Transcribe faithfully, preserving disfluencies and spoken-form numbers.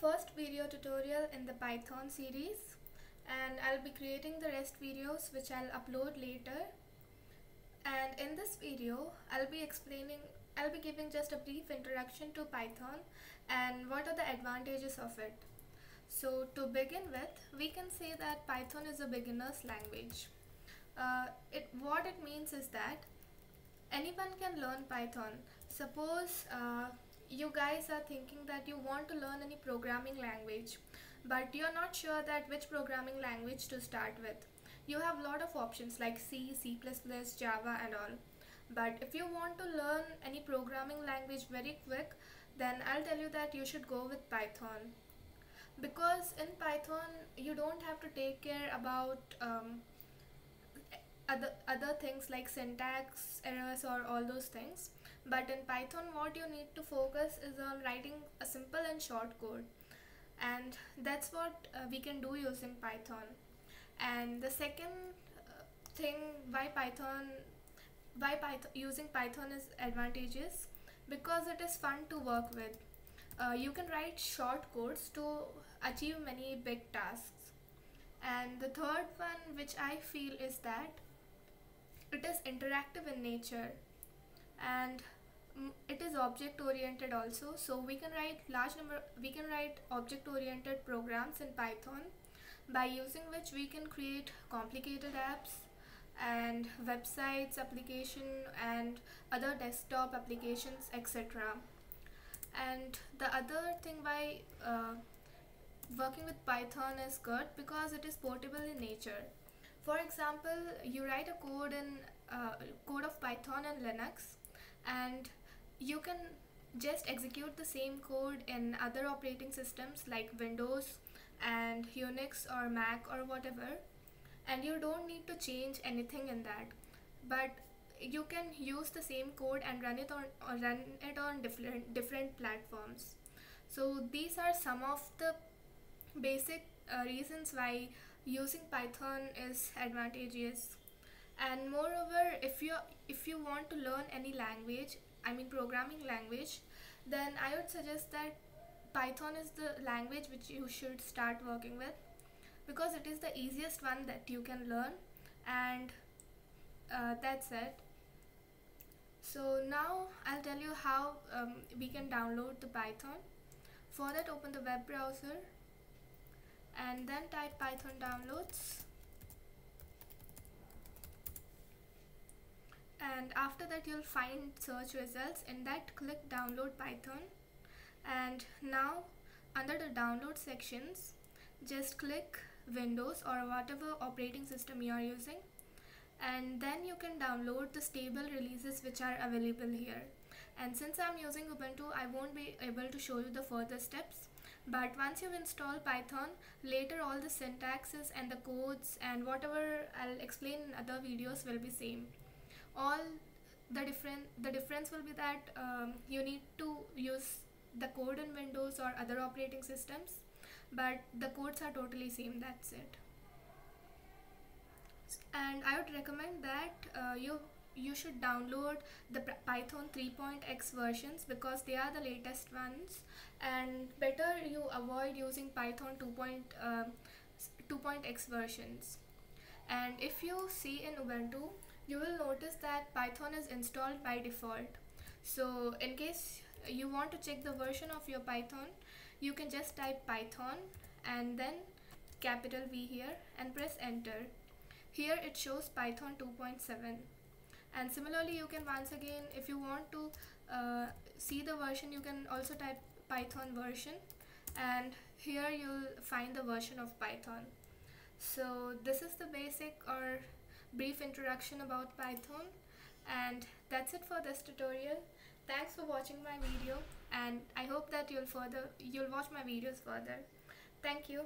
first video tutorial in the Python series, and I'll be creating the rest videos which I'll upload later. And in this video I'll be explaining I'll be giving just a brief introduction to Python and what are the advantages of it. So to begin with, we can say that Python is a beginner's language. Uh, it what it means is that anyone can learn Python. Suppose uh, you guys are thinking that you want to learn any programming language, but you're not sure that which programming language to start with. You have a lot of options like C, C plus plus, Java and all. But if you want to learn any programming language very quick, then I'll tell you that you should go with Python. Because in Python, you don't have to take care about um, other, other things like syntax errors or all those things. But in Python, what you need to focus is on writing a simple and short code. And that's what uh, we can do using Python. And the second thing why Python, why Python, using Python is advantageous, because it is fun to work with. Uh, you can write short codes to achieve many big tasks. And the third one which I feel is that it is interactive in nature. And it is object oriented also, so we can write large number we can write object oriented programs in Python, by using which we can create complicated apps and websites application and other desktop applications, etc. And the other thing why uh, working with Python is good, because it is portable in nature. For example, you write a code in uh, code of Python and Linux, and you can just execute the same code in other operating systems like Windows and Unix or Mac or whatever, and you don't need to change anything in that. But you can use the same code and run it on or run it on different different platforms. So these are some of the basic uh, reasons why using Python is advantageous. And moreover, if you if you want to learn any language, I mean programming language, then I would suggest that Python is the language which you should start working with, because it is the easiest one that you can learn. And uh, that's it. So now I'll tell you how um, we can download the Python. For that, open the web browser and then type Python downloads. And after that, you'll find search results. In that, click download Python. And now under the download sections, just click Windows or whatever operating system you are using, and then you can download the stable releases which are available here. And since I'm using Ubuntu, I won't be able to show you the further steps, but once you install Python, later all the syntaxes and the codes and whatever I'll explain in other videos will be same. All the different the difference will be that um, you need to use the code in Windows or other operating systems, but the codes are totally same. That's it. And I would recommend that uh, you you should download the Python three point x versions, because they are the latest ones. And better you avoid using Python two point x versions. And if you see in Ubuntu, you will notice that Python is installed by default. So in case you want to check the version of your Python, you can just type Python and then capital V here and press enter. Here it shows Python two point seven. And similarly, you can once again, if you want to uh, see the version, you can also type Python version, and here you'll find the version of Python. So this is the basic or brief introduction about Python, and that's it for this tutorial. Thanks for watching my video, and I hope that you'll further you'll watch my videos further. Thank you.